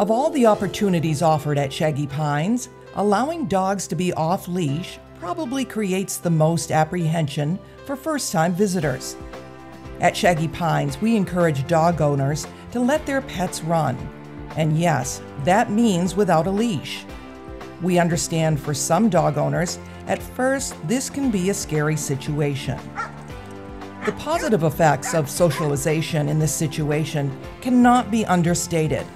Of all the opportunities offered at Shaggy Pines, allowing dogs to be off-leash probably creates the most apprehension for first-time visitors. At Shaggy Pines, we encourage dog owners to let their pets run. And yes, that means without a leash. We understand for some dog owners, at first, this can be a scary situation. The positive effects of socialization in this situation cannot be understated.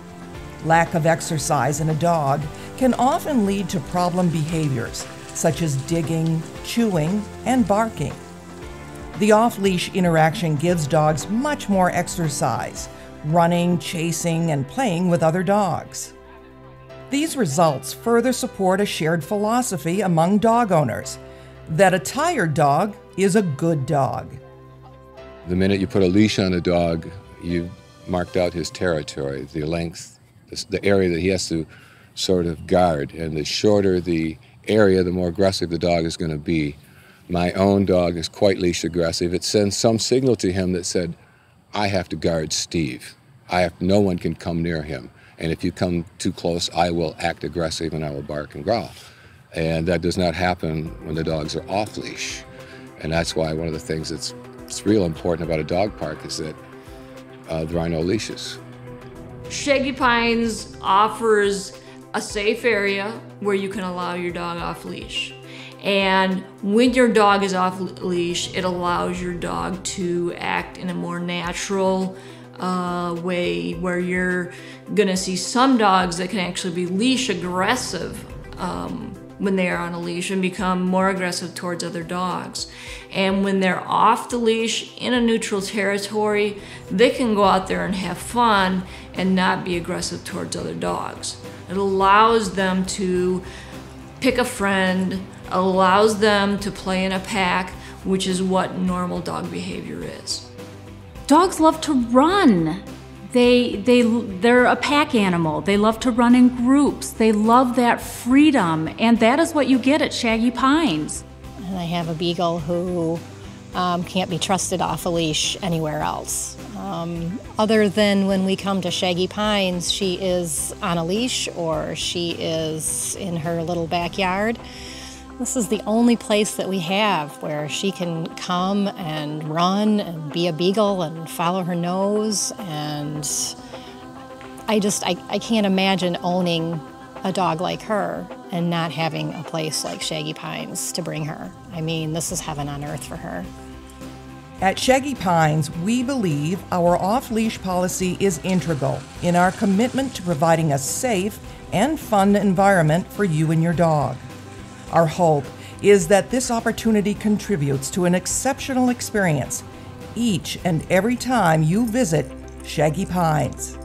Lack of exercise in a dog can often lead to problem behaviors, such as digging, chewing, and barking. The off-leash interaction gives dogs much more exercise, running, chasing, and playing with other dogs. These results further support a shared philosophy among dog owners that a tired dog is a good dog. The minute you put a leash on a dog, you've marked out his territory, the length, the area that he has to sort of guard. And the shorter the area, the more aggressive the dog is going to be. My own dog is quite leash aggressive. It sends some signal to him that said, I have to guard Steve. No one can come near him. And if you come too close, I will act aggressive and I will bark and growl. And that does not happen when the dogs are off leash. And that's why one of the things that's real important about a dog park is that there are no leashes. Shaggy Pines offers a safe area where you can allow your dog off leash. And when your dog is off leash, it allows your dog to act in a more natural way, where you're gonna see some dogs that can actually be leash aggressive when they are on a leash and become more aggressive towards other dogs. And when they're off the leash in a neutral territory, they can go out there and have fun and not be aggressive towards other dogs. It allows them to pick a friend, allows them to play in a pack, which is what normal dog behavior is. Dogs love to run. They're a pack animal. They love to run in groups. They love that freedom, and that is what you get at Shaggy Pines. And I have a beagle who can't be trusted off a leash anywhere else. Other than when we come to Shaggy Pines, she is on a leash or she is in her little backyard. This is the only place that we have where she can come and run and be a beagle and follow her nose. And I can't imagine owning a dog like her and not having a place like Shaggy Pines to bring her. I mean, this is heaven on earth for her. At Shaggy Pines, we believe our off-leash policy is integral in our commitment to providing a safe and fun environment for you and your dog. Our hope is that this opportunity contributes to an exceptional experience each and every time you visit Shaggy Pines.